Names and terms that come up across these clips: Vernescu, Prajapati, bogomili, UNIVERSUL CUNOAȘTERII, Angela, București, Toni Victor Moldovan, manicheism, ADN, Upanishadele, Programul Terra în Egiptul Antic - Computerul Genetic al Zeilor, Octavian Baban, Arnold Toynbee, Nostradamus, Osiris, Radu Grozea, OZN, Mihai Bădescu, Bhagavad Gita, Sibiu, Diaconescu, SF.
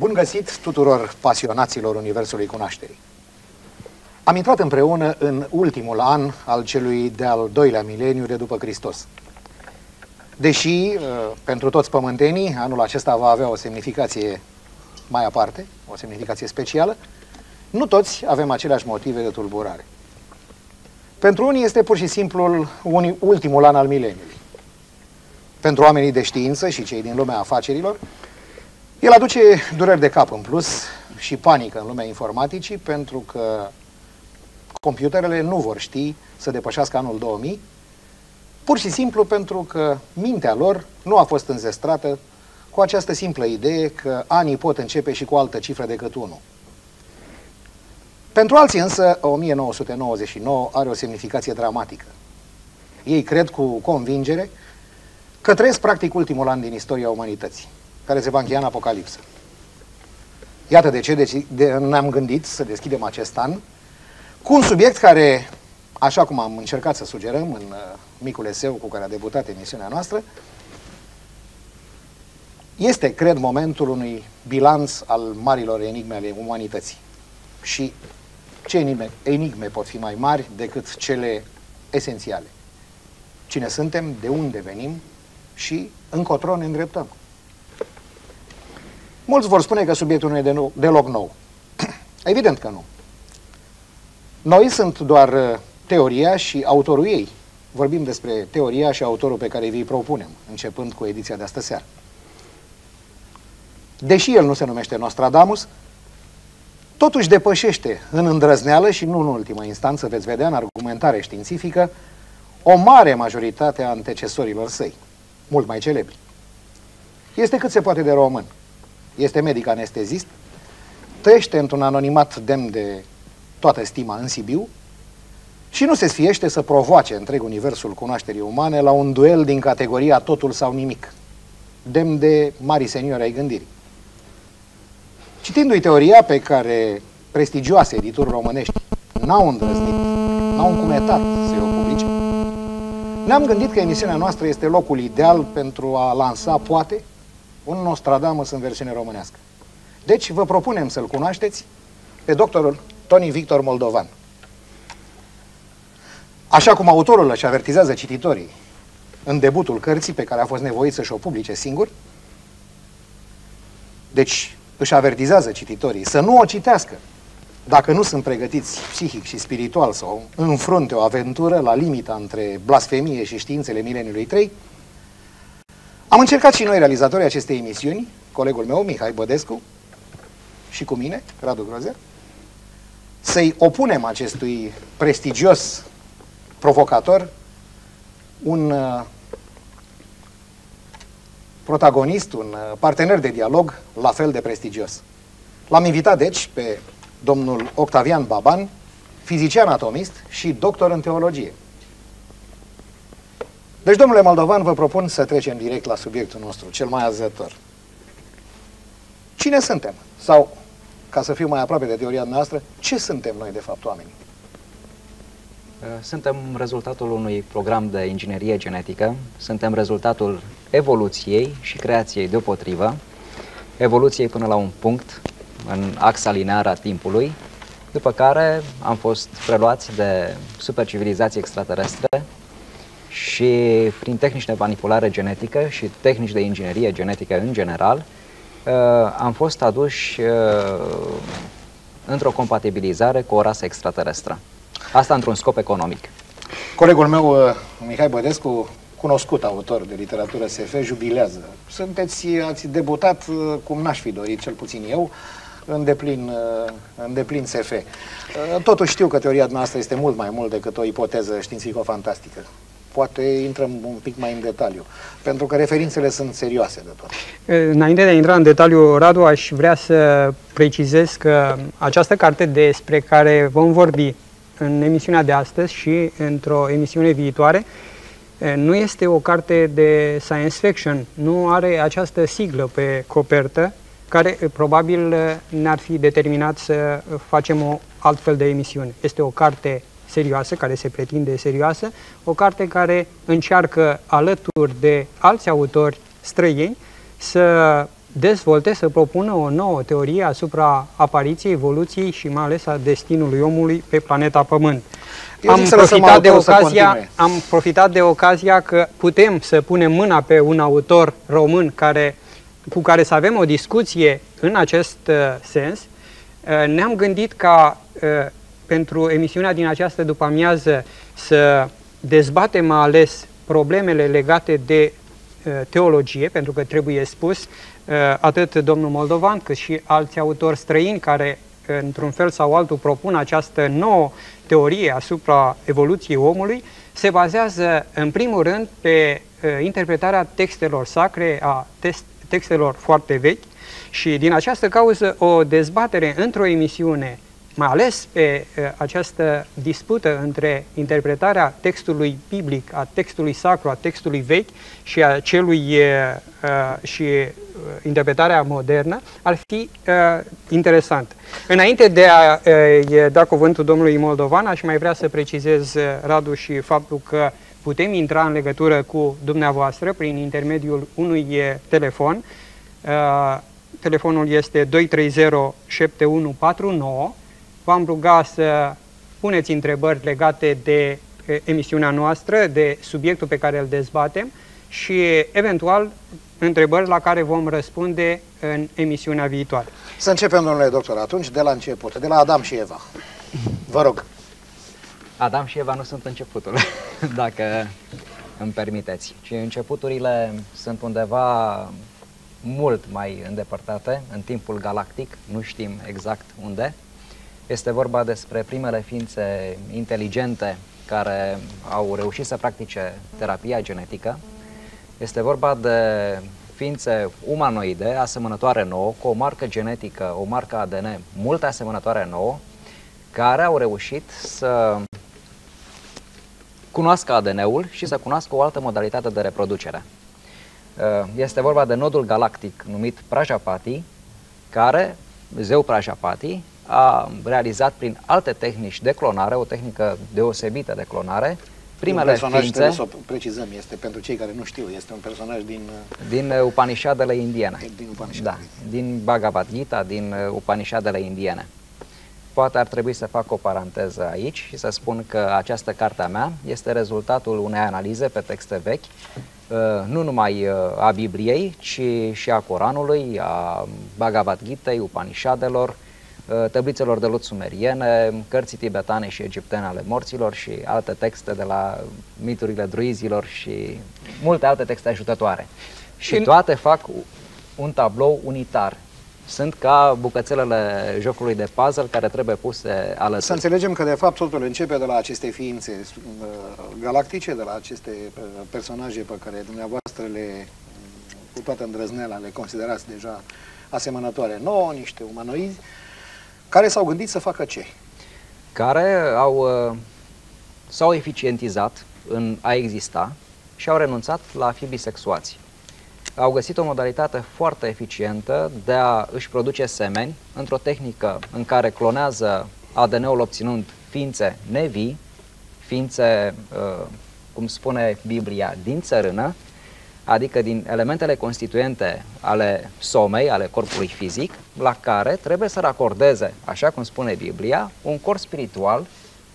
Bun găsit tuturor pasionaților Universului Cunoașterii! Am intrat împreună în ultimul an al celui de-al doilea mileniu de după Hristos. Deși, pentru toți pământenii, anul acesta va avea o semnificație mai aparte, o semnificație specială, nu toți avem aceleași motive de tulburare. Pentru unii este pur și simplu ultimul an al mileniului. Pentru oamenii de știință și cei din lumea afacerilor, el aduce dureri de cap în plus și panică în lumea informaticii, pentru că computerele nu vor ști să depășească anul 2000, pur și simplu pentru că mintea lor nu a fost înzestrată cu această simplă idee că anii pot începe și cu altă cifră decât 1. Pentru alții însă, 1999 are o semnificație dramatică. Ei cred cu convingere că trăiesc practic ultimul an din istoria umanității, care se va încheia în apocalipsă. Iată de ce ne-am gândit să deschidem acest an cu un subiect care, așa cum am încercat să sugerăm în micul eseu cu care a debutat emisiunea noastră, este, cred, momentul unui bilanț al marilor enigme ale umanității. Și ce enigme pot fi mai mari decât cele esențiale? Cine suntem, de unde venim și încotro ne îndreptăm. Mulți vor spune că subiectul nu e deloc nou. Evident că nu. Noi sunt doar teoria și autorul ei. Vorbim despre teoria și autorul pe care vi-i propunem, începând cu ediția de astă seară. Deși el nu se numește Nostradamus, totuși depășește în îndrăzneală și nu în ultima instanță, veți vedea în argumentare științifică, o mare majoritate a antecesorilor săi, mult mai celebri. Este cât se poate de român. Este medic anestezist, trăiește într-un anonimat demn de toată stima în Sibiu și nu se sfiește să provoace întreg universul cunoașterii umane la un duel din categoria totul sau nimic, demn de mari seniori ai gândirii. Citindu-i teoria pe care prestigioase edituri românești n-au îndrăznit, n-au încumetat să o publice, ne-am gândit că emisiunea noastră este locul ideal pentru a lansa, poate, un Nostradamus în versiune românească. Deci vă propunem să-l cunoașteți pe doctorul Toni Victor Moldovan. Așa cum autorul își avertizează cititorii în debutul cărții pe care a fost nevoit să-și o publice singur, deci își avertizează cititorii să nu o citească dacă nu sunt pregătiți psihic și spiritual să o înfrunte o aventură la limita între blasfemie și științele mileniului 3, am încercat și noi, realizatorii acestei emisiuni, colegul meu, Mihai Bădescu, și cu mine, Radu Grozea, să-i opunem acestui prestigios provocator un protagonist, un partener de dialog la fel de prestigios. L-am invitat, deci, pe domnul Octavian Baban, fizician atomist și doctor în teologie. Deci, domnule Moldovan, vă propun să trecem direct la subiectul nostru, cel mai arzător. Cine suntem? Sau, ca să fiu mai aproape de teoria noastră, ce suntem noi, de fapt, oamenii? Suntem rezultatul unui program de inginerie genetică, suntem rezultatul evoluției și creației deopotrivă, evoluției până la un punct în axa lineară a timpului, după care am fost preluați de supercivilizații extraterestre și prin tehnici de manipulare genetică și tehnici de inginerie genetică în general, am fost aduși într-o compatibilizare cu o rasă extraterestră. Asta într-un scop economic. Colegul meu, Mihai Bădescu, cunoscut autor de literatură SF, jubilează. Ați debutat, cum n-aș fi dorit, cel puțin eu, în deplin SF. Totuși știu că teoria noastră este mult mai mult decât o ipoteză științifico-fantastică. Poate intrăm un pic mai în detaliu, pentru că referințele sunt serioase de tot. Înainte de a intra în detaliu, Radu, aș vrea să precizez că această carte despre care vom vorbi în emisiunea de astăzi și într-o emisiune viitoare, nu este o carte de science fiction, nu are această siglă pe copertă, care probabil ne-ar fi determinat să facem o altfel de emisiune. Este o carte serioasă, care se pretinde serioasă, o carte care încearcă, alături de alți autori străini, să dezvolte, să propună o nouă teorie asupra apariției, evoluției și mai ales a destinului omului pe planeta Pământ. Am profitat de ocazia că putem să punem mâna pe un autor român cu care să avem o discuție în acest sens. Ne-am gândit ca pentru emisiunea din această după-amiază să dezbatem mai ales problemele legate de teologie, pentru că trebuie spus, atât domnul Moldovan cât și alți autori străini care într-un fel sau altul propun această nouă teorie asupra evoluției omului, se bazează în primul rând pe interpretarea textelor sacre, a textelor foarte vechi și din această cauză o dezbatere într-o emisiune, mai ales pe această dispută între interpretarea textului biblic, a textului sacru, a textului vechi și a celui și interpretarea modernă, ar fi interesant. Înainte de a da cuvântul domnului Moldovan, aș mai vrea să precizez, Radu, și faptul că putem intra în legătură cu dumneavoastră prin intermediul unui telefon. Telefonul este 230-7149. V-am rugat să puneți întrebări legate de emisiunea noastră, de subiectul pe care îl dezbatem și, eventual, întrebări la care vom răspunde în emisiunea viitoare. Să începem, domnule doctor, atunci, de la început, de la Adam și Eva. Vă rog. Adam și Eva nu sunt începutul, dacă îmi permiteți. Și începuturile sunt undeva mult mai îndepărtate, în timpul galactic, nu știm exact unde. Este vorba despre primele ființe inteligente care au reușit să practice terapia genetică. Este vorba de ființe umanoide, asemănătoare nouă, cu o marcă genetică, o marcă ADN mult asemănătoare nouă, care au reușit să cunoască ADN-ul și să cunoască o altă modalitate de reproducere. Este vorba de nodul galactic numit Prajapati, care, zeu Prajapati, a realizat prin alte tehnici de clonare, o tehnică deosebită de clonare, primele ființe... Să o precizăm, este pentru cei care nu știu, este un personaj din Upanishadele indiene. Din Bhagavad Gita, din Upanishadele indiene. Poate ar trebui să fac o paranteză aici și să spun că această carte a mea este rezultatul unei analize pe texte vechi, nu numai a Bibliei, ci și a Coranului, a Bhagavad Gitei, Upanishadelor, tăblițelor de lut sumeriene, cărții tibetane și egiptene ale morților și alte texte de la miturile druizilor și multe alte texte ajutătoare. Și toate fac un tablou unitar. Sunt ca bucățelele jocului de puzzle care trebuie puse alături. Să înțelegem că de fapt totul începe de la aceste ființe galactice, de la aceste personaje pe care dumneavoastră cu toată îndrăzneala le considerați deja asemănătoare nouă, niște umanoizi, care s-au gândit să facă ce? Care s-au eficientizat în a exista și au renunțat la a fi bisexuați. Au găsit o modalitate foarte eficientă de a își produce semeni într-o tehnică în care clonează ADN-ul obținând ființe nevii, ființe, cum spune Biblia, din țărână, adică din elementele constituente ale somei, ale corpului fizic, la care trebuie să racordeze, așa cum spune Biblia, un corp spiritual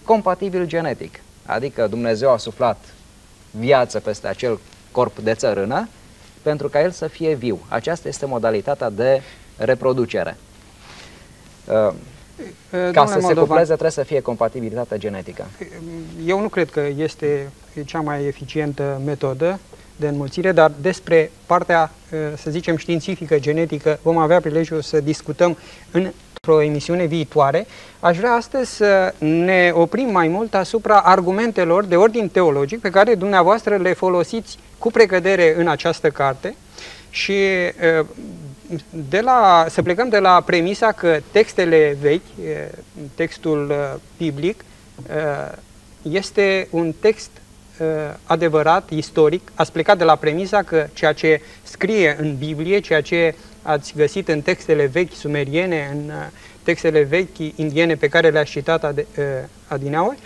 compatibil genetic. Adică Dumnezeu a suflat viață peste acel corp de țărână pentru ca el să fie viu. Aceasta este modalitatea de reproducere. Ca să se cupleze trebuie să fie compatibilitatea genetică. Eu nu cred că este cea mai eficientă metodă de înmulțire, dar despre partea, să zicem, științifică, genetică, vom avea prilejul să discutăm într-o emisiune viitoare. Aș vrea astăzi să ne oprim mai mult asupra argumentelor de ordin teologic pe care dumneavoastră le folosiți cu precădere în această carte și să plecăm de la premisa că textele vechi, textul biblic, este un text adevărat, istoric. Ați plecat de la premisa că ceea ce scrie în Biblie, ceea ce ați găsit în textele vechi sumeriene, în textele vechi indiene pe care le-ați citat adineauri,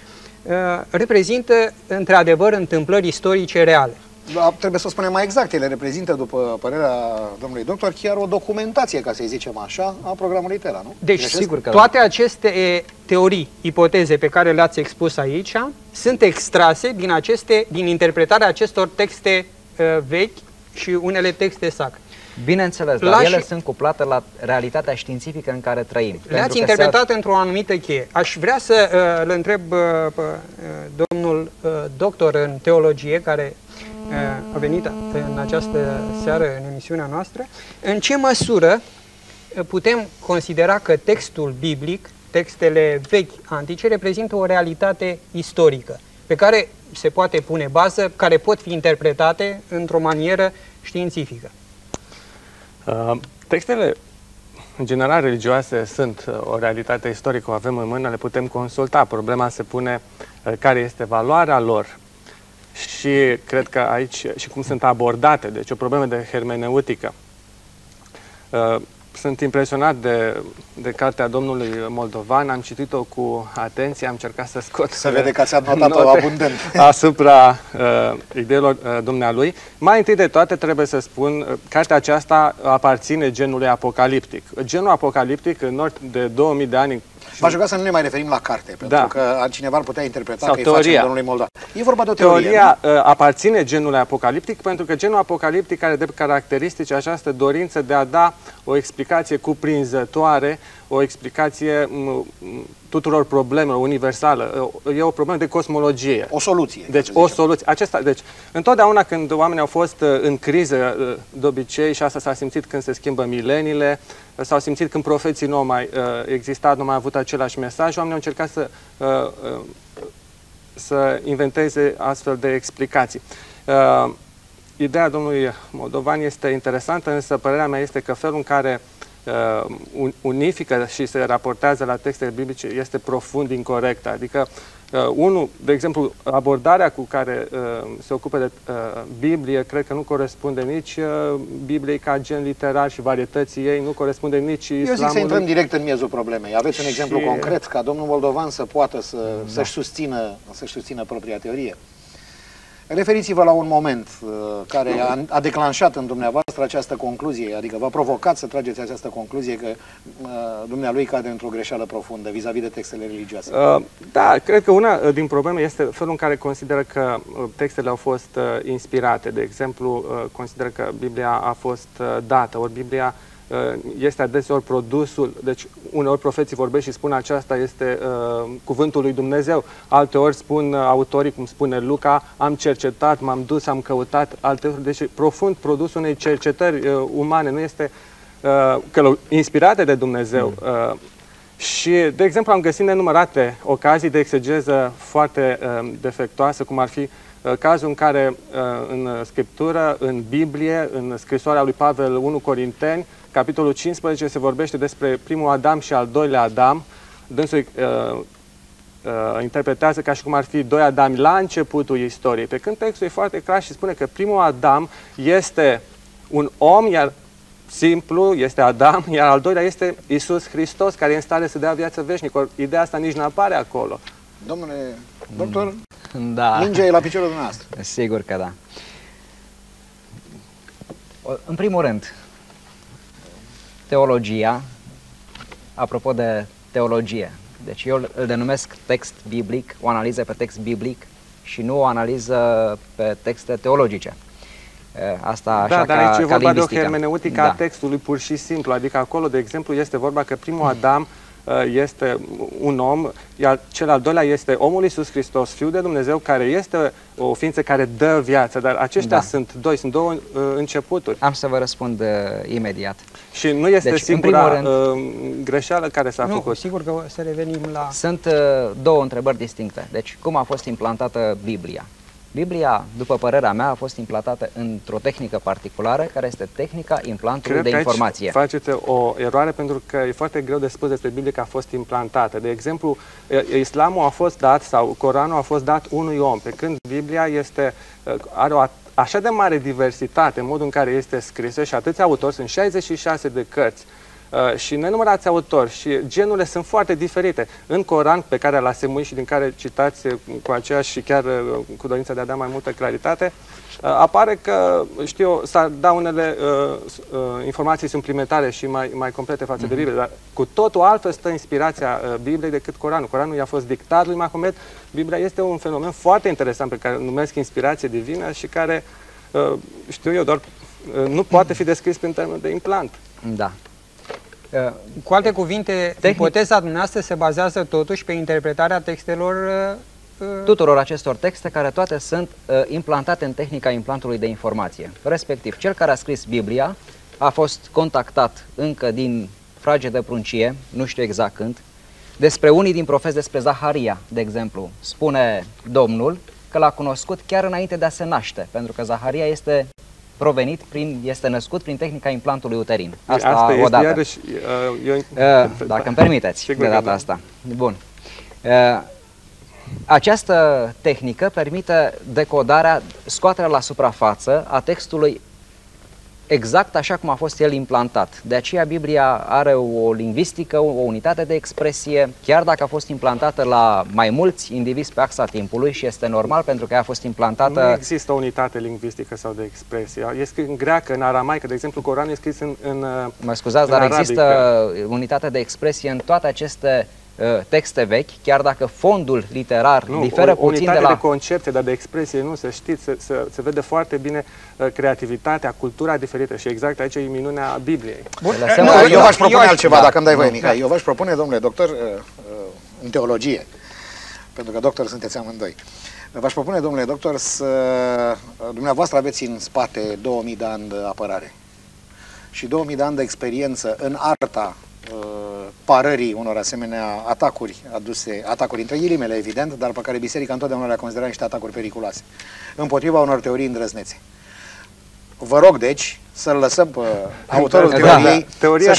reprezintă într-adevăr întâmplări istorice reale. trebuie să spunem mai exact, ele reprezintă, după părerea domnului doctor, chiar o documentație, ca să-i zicem așa, a programului Tera, nu? Deci, sigur că toate aceste teorii, ipoteze pe care le-ați expus aici, sunt extrase din, din interpretarea acestor texte vechi și unele texte sacre. Bineînțeles, dar ele sunt cuplate la realitatea științifică în care trăim. Le-ați interpretat într-o anumită cheie. Aș vrea să le întreb domnul doctor în teologie, care a venit în această seară în emisiunea noastră, în ce măsură putem considera că textul biblic, textele vechi antice, reprezintă o realitate istorică, pe care se poate pune bază, care pot fi interpretate într-o manieră științifică. Textele, în general, religioase sunt o realitate istorică, o avem în mână, le putem consulta. Problema se pune care este valoarea lor și cred că aici și cum sunt abordate, deci o problemă de hermeneutică. Sunt impresionat de cartea domnului Moldovan, am citit-o cu atenție, am încercat să scot... Să vede că ați anotat-o abundent. ...asupra ideilor dumnealui. Mai întâi de toate trebuie să spun, cartea aceasta aparține genului apocaliptic. Genul apocaliptic, în nord de 2000 de ani... V-aș ruga să nu ne mai referim la carte, pentru că cineva ar putea interpreta sau că teoria. Îi facem domnului Moldovan. E vorba de o teorie. Teoria aparține genului apocaliptic, pentru că genul apocaliptic are de caracteristici această dorință de a da o explicație cuprinzătoare, o explicație tuturor problemelor, universală. E o problemă de cosmologie. O soluție. Deci, o soluție. Deci, întotdeauna când oamenii au fost în criză, de obicei, și asta s-a simțit când se schimbă mileniile, s-au simțit când profeții nu au mai existat, nu mai avut același mesaj, oamenii au încercat să inventeze astfel de explicații. Ideea domnului Moldovan este interesantă, însă părerea mea este că felul în care unifică și se raportează la textele biblice este profund incorrect. Adică, de exemplu, abordarea cu care se ocupă de Biblie, cred că nu corespunde nici Bibliei ca gen literar și varietății ei, nu corespunde nici islamului. Eu zic să intrăm direct în miezul problemei. Aveți un exemplu concret ca domnul Moldovan să poată să-și susțină propria teorie? Referiți-vă la un moment care a declanșat în dumneavoastră această concluzie, adică v-a provocat să trageți această concluzie că dumnealui cade într-o greșeală profundă vis-a-vis de textele religioase. Da, cred că una din probleme este felul în care consideră că textele au fost inspirate. De exemplu, consideră că Biblia a fost dată, ori Biblia este adeseori produsul, deci uneori profeții vorbesc și spun aceasta este cuvântul lui Dumnezeu, alteori spun autorii, cum spune Luca, am cercetat, m-am dus, am căutat, alteori, deci profund produsul unei cercetări umane, nu este inspirate de Dumnezeu. Și, de exemplu, am găsit nenumărate ocazii de exegeză foarte defectuoasă, cum ar fi cazul în care în Scriptură, în Biblie, în scrisoarea lui Pavel 1 Corinteni, capitolul 15, se vorbește despre primul Adam și al doilea Adam. Dânsul interpretează ca și cum ar fi doi Adami la începutul istoriei, pe când textul e foarte clar și spune că primul Adam este un om, iar simplu este Adam, iar al doilea este Iisus Hristos, care e în stare să dea viață veșnică. Ideea asta nici nu apare acolo. Domnule doctor, mingea e la piciorul dumneavoastră. Sigur că da. În primul rând, teologia, apropo de teologie, deci eu îl denumesc text biblic, o analiză pe text biblic și nu o analiză pe texte teologice. Asta așa da, dar aici e vorba de o hermeneutică a textului pur și simplu, adică acolo, de exemplu, este vorba că primul Adam este un om, iar cel al doilea este omul Iisus Hristos, Fiul de Dumnezeu, care este o ființă care dă viață, dar aceștia sunt două începuturi. Am să vă răspund imediat. Și nu este singura greșeală care s-a făcut. Sigur că să revenim la... Sunt două întrebări distincte. Deci, cum a fost implantată Biblia? Biblia, după părerea mea, a fost implantată într-o tehnică particulară, care este tehnica implantului de informație. Cred că aici faceți o eroare, pentru că e foarte greu de spus despre Biblie că a fost implantată. De exemplu, Islamul a fost dat sau Coranul a fost dat unui om, pe când Biblia are o așa de mare diversitate în modul în care este scrisă și atâția autori, sunt 66 de cărți. și nenumărați autori și genurile sunt foarte diferite. În Coran, pe care l-ați semuit și din care citați cu aceeași și chiar cu dorința de a da mai multă claritate, apare că, știu, s-ar da unele informații suplimentare și mai complete față de Biblie, dar cu totul altfel stă inspirația Bibliei decât Coranul. Coranul i-a fost dictat lui Mahomet. Biblia este un fenomen foarte interesant pe care îl numesc inspirație divină și care, știu eu, doar nu poate fi descris prin termen de implant. Da. Cu alte cuvinte, ipoteza dumneavoastră se bazează totuși pe interpretarea textelor tuturor acestor texte, care toate sunt implantate în tehnica implantului de informație. Respectiv, cel care a scris Biblia a fost contactat încă din frage de pruncie, nu știu exact când, despre unii din profeți, despre Zaharia, de exemplu. Spune Domnul că l-a cunoscut chiar înainte de a se naște, pentru că Zaharia este provenit prin, este născut prin tehnica implantului uterin. Asta este odată. Iarăși, dacă îmi permiteți, de data asta. Bun. Această tehnică permite decodarea, scoaterea la suprafață a textului exact așa cum a fost el implantat. De aceea Biblia are o lingvistică, o unitate de expresie, chiar dacă a fost implantată la mai mulți indivizi pe axa timpului, și este normal pentru că ea a fost implantată... Nu există o unitate lingvistică sau de expresie. E scris în greacă, în aramaică, de exemplu, Coranul e scris în mă scuzați, dar arabică. Există unitate de expresie în toate aceste texte vechi, chiar dacă fondul literar diferă puțin de la... Unitate de concepte, dar de expresie nu, să știți, se vede foarte bine creativitatea, cultura diferită și exact aici e minunea Bibliei. Eu v-aș propune altceva, dacă îmi dai voie, Mihai. Eu v-aș propune, domnule doctor, în teologie, pentru că doctor sunteți amândoi, v-aș propune, domnule doctor, să... Dumneavoastră aveți în spate 2000 de ani de apărare și 2000 de ani de experiență în arta parării unor asemenea atacuri aduse, atacuri între ghilimele, evident, dar pe care biserica întotdeauna le-a considerat niște atacuri periculoase, împotriva unor teorii îndrăznețe. Vă rog, deci, să-l lăsăm pe autorul teoriei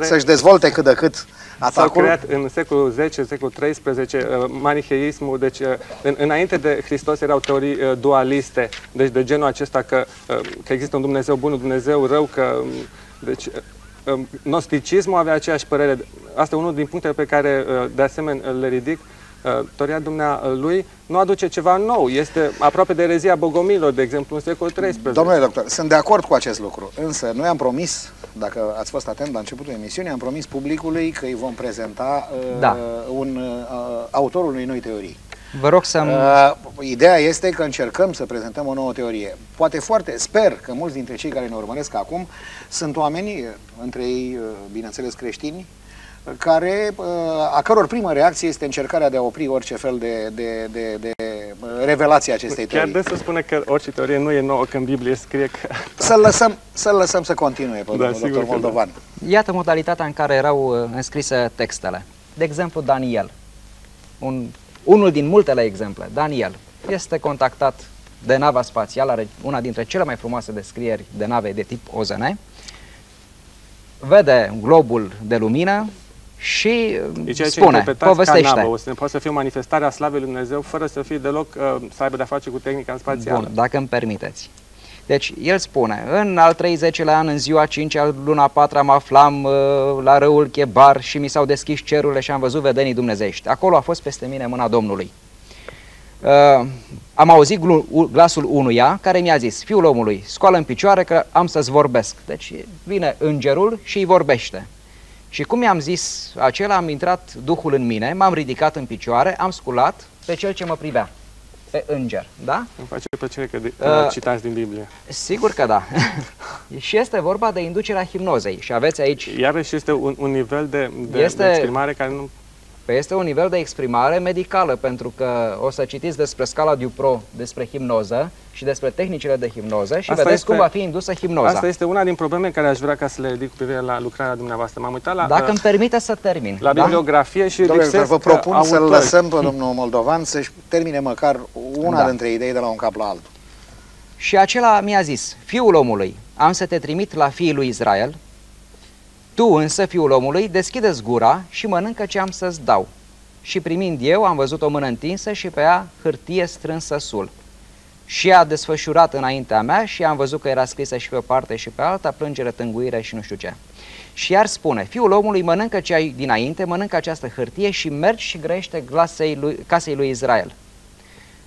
să-și dezvolte cât de cât atacul. S-a creat în secolul X, în secolul XIII, manicheismul, deci înainte de Hristos erau teorii dualiste, deci de genul acesta că există un Dumnezeu bun, un Dumnezeu rău, că... Deci, gnosticismul avea aceeași părere. Asta e unul din punctele pe care, de asemenea, le ridic. Teoria dumnealui nu aduce ceva nou. Este aproape de erezia bogomilor, de exemplu, în secolul XIII. Domnule doctor, sunt de acord cu acest lucru. Însă, noi am promis, dacă ați fost atent la începutul emisiunii, am promis publicului că îi vom prezenta autorul unei noi teorii. Vă rog să... Ideea este că încercăm să prezentăm o nouă teorie. Poate foarte... Sper că mulți dintre cei care ne urmăresc acum sunt oameni, între ei, bineînțeles, creștini, a căror primă reacție este încercarea de a opri orice fel de revelație acestei teorii. Chiar de să spune că orice teorie nu e nouă când Biblie scrie că... Să-l lăsăm să continue, pe domnul doctor Moldovan. Da. Iată modalitatea în care erau înscrise textele. De exemplu, Daniel. Unul din multele exemple, Daniel, este contactat de nava spațială, are una dintre cele mai frumoase descrieri de nave de tip OZN, vede globul de lumină și spune, povestește. Poate să fie o manifestare a slavei lui Dumnezeu fără să fie deloc, să aibă de-a face cu tehnica spațială. Bun, dacă îmi permiteți. Deci, el spune, în al 30-lea an, în ziua 5-a, luna 4-a, mă aflam la râul Chebar și mi s-au deschis cerurile și am văzut vedenii dumnezeiești. Acolo a fost peste mine mâna Domnului. Am auzit glasul unuia care mi-a zis, fiul omului, scoală în picioare că am să-ți vorbesc. Deci, vine îngerul și îi vorbește. Și cum i-am zis acela, am intrat Duhul în mine, m-am ridicat în picioare, am sculat pe cel ce mă privea. Pe înger, da? Îmi face plăcere că citați din Biblie. Sigur că da. Și este vorba de inducerea hipnozei. Și aveți aici... Iarăși este un nivel de exprimare care nu... Este un nivel de exprimare medicală, pentru că o să citiți despre scala Dupro, despre hipnoză și despre tehnicile de hipnoză și vedeți cum va fi indusă hipnoza. Asta este una din problemele care aș vrea ca să le ridic cu privire la lucrarea dumneavoastră. M-am uitat la... Dacă îmi permite să termin. La bibliografie și... Vă propun să-l lăsăm pe domnul Moldovan să-și termine măcar una dintre idei de la un cap la altul. Și acela mi-a zis, fiul omului, am să te trimit la fiii lui Israel. Tu însă, fiul omului, deschide-ți gura și mănâncă ce am să-ți dau. Și primind eu, am văzut o mână întinsă și pe ea hârtie strânsă sul. Și a desfășurat înaintea mea și am văzut că era scrisă și pe o parte și pe alta, plângere, tânguire și nu știu ce. Și iar spune, fiul omului, mănâncă ce ai dinainte, mănâncă această hârtie și mergi și grăiește casei lui Israel.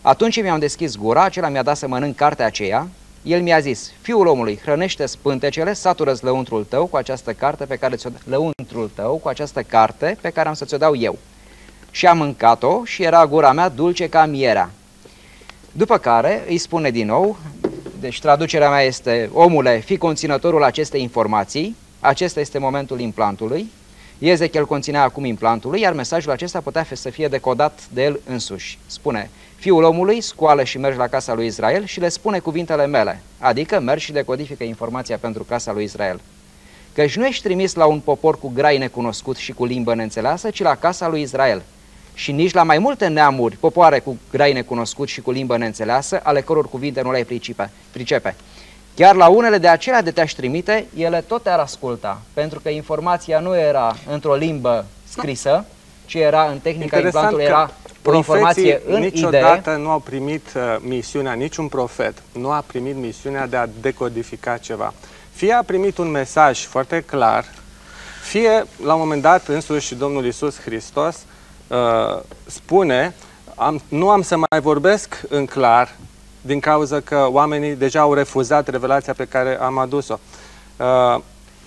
Atunci mi-am deschis gura, acela mi-a dat să mănânc cartea aceea, el mi-a zis, fiul omului, hrănește spântecele, satură-ți lăuntrul tău cu această carte pe care am să ți-o dau eu. Și am mâncat-o și era gura mea dulce ca mierea. După care îi spune din nou, deci traducerea mea este, omule, fii conținătorul acestei informații, acesta este momentul implantului, Ezechiel conținea acum implantului, iar mesajul acesta putea să fie decodat de el însuși. Spune, fiul omului, scoală și mergi la casa lui Israel și le spune cuvintele mele, adică mergi și decodifică informația pentru casa lui Israel. Căci nu ești trimis la un popor cu grai necunoscut și cu limbă neînțeleasă, ci la casa lui Israel. Și nici la mai multe neamuri, popoare cu grai necunoscut și cu limbă neînțeleasă, ale căror cuvinte nu le-ai pricepe. Chiar la unele de acelea de te-aș trimite, ele tot te-ar asculta, pentru că informația nu era într-o limbă scrisă, ci era în tehnica implantului, era o informație în idee. Niciodată nu au primit misiunea, niciun profet nu a primit misiunea de a decodifica ceva. Fie a primit un mesaj foarte clar, fie la un moment dat însuși Domnul Iisus Hristos spune, nu am să mai vorbesc în clar din cauza că oamenii deja au refuzat revelația pe care am adus-o.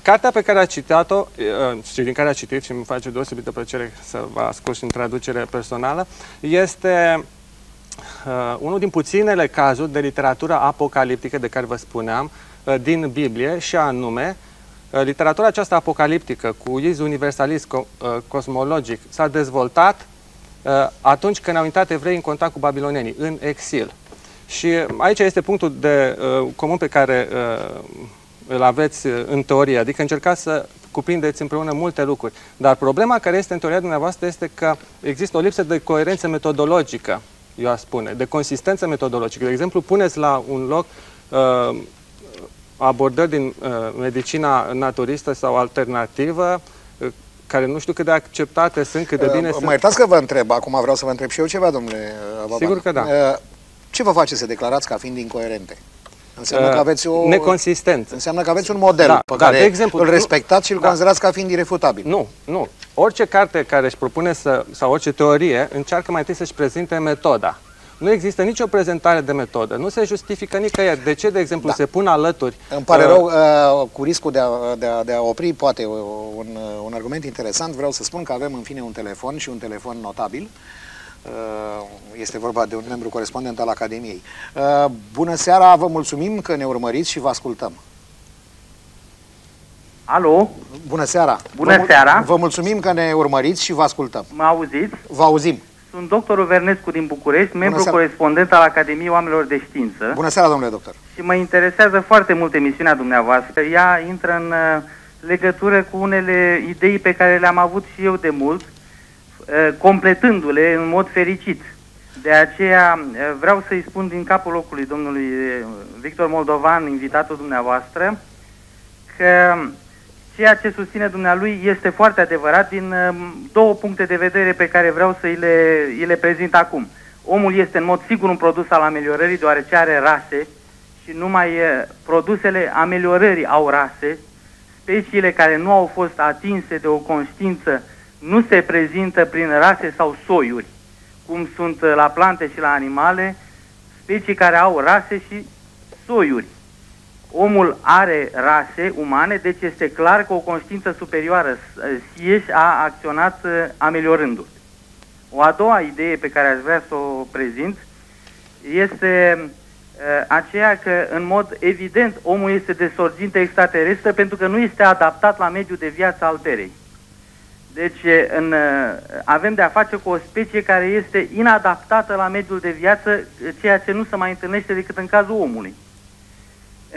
Cartea pe care a citat-o și din care a citit, și îmi face deosebită plăcere să vă ascult și în traducere personală, este unul din puținele cazuri de literatură apocaliptică de care vă spuneam din Biblie, și anume literatura aceasta apocaliptică cu iz universalist cosmologic s-a dezvoltat atunci când au intrat evrei în contact cu babilonienii, în exil. Și aici este punctul de comun pe care îl aveți în teorie, adică încercați să cuprindeți împreună multe lucruri. Dar problema care este în teoria dumneavoastră este că există o lipsă de coerență metodologică, eu aș spune, de consistență metodologică. De exemplu, puneți la un loc abordări din medicina naturistă sau alternativă, care nu știu cât de acceptate sunt, cât de bine sunt. Mă iertați că vă întreb, acum vreau să vă întreb și eu ceva, domnule Baban. Sigur că da. Ce vă face să declarați ca fiind incoerente? Înseamnă că aveți o... Neconsistență. Înseamnă că aveți un model pe care de exemplu, îl respectați și îl considerați ca fiind irefutabil. Nu, nu. Orice carte care își propune să... sau orice teorie încearcă mai întâi să-și prezinte metoda. Nu există nicio prezentare de metodă, nu se justifică nicăieri. De ce, de exemplu, se pun alături... Îmi pare rău, cu riscul de a opri, poate, un argument interesant, vreau să spun că avem, în fine, un telefon și un telefon notabil. Este vorba de un membru corespondent al Academiei. Bună seara, vă mulțumim că ne urmăriți și vă ascultăm. Alo? Bună seara! Bună seara! Vă mulțumim că ne urmăriți și vă ascultăm. Mă auziți? Vă auzim. Sunt doctorul Vernescu din București, membru corespondent al Academiei Oamenilor de Știință. Bună seara, domnule doctor! Și mă interesează foarte mult emisiunea dumneavoastră. Ea intră în legătură cu unele idei pe care le-am avut și eu de mult, completându-le în mod fericit. De aceea vreau să-i spun din capul locului domnului Victor Moldovan, invitatul dumneavoastră, că ceea ce susține dumnealui este foarte adevărat din două puncte de vedere pe care vreau să îi le prezint acum. Omul este în mod sigur un produs al ameliorării, deoarece are rase și numai produsele ameliorării au rase. Speciile care nu au fost atinse de o conștiință nu se prezintă prin rase sau soiuri, cum sunt la plante și la animale, specii care au rase și soiuri. Omul are rase umane, deci este clar că o conștiință superioară a acționat ameliorându-l. O a doua idee pe care aș vrea să o prezint este aceea că, în mod evident, omul este de sorginte extraterestră pentru că nu este adaptat la mediul de viață al Terei. Deci avem de a face cu o specie care este inadaptată la mediul de viață, ceea ce nu se mai întâlnește decât în cazul omului.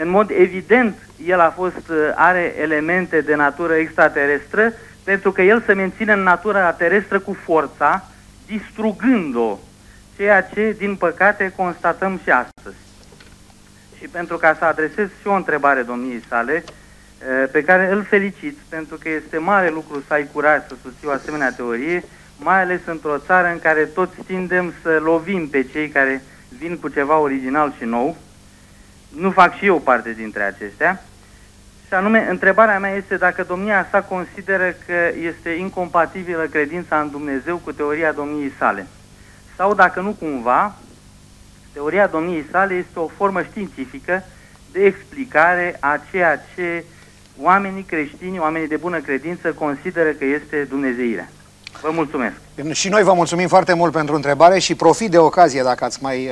În mod evident, el are elemente de natură extraterestră, pentru că el se menține în natura terestră cu forța, distrugând-o, ceea ce, din păcate, constatăm și astăzi. Și pentru ca să adresez și o întrebare domniei sale, pe care îl felicit, pentru că este mare lucru să ai curaj să susții o asemenea teorie, mai ales într-o țară în care toți tindem să lovim pe cei care vin cu ceva original și nou, nu fac și eu parte dintre acestea, și anume, întrebarea mea este dacă domnia sa consideră că este incompatibilă credința în Dumnezeu cu teoria domniei sale, sau dacă nu cumva, teoria domniei sale este o formă științifică de explicare a ceea ce oamenii creștini, oamenii de bună credință, consideră că este dumnezeirea. Vă mulțumesc! Și noi vă mulțumim foarte mult pentru întrebare și profit de ocazie, dacă ați mai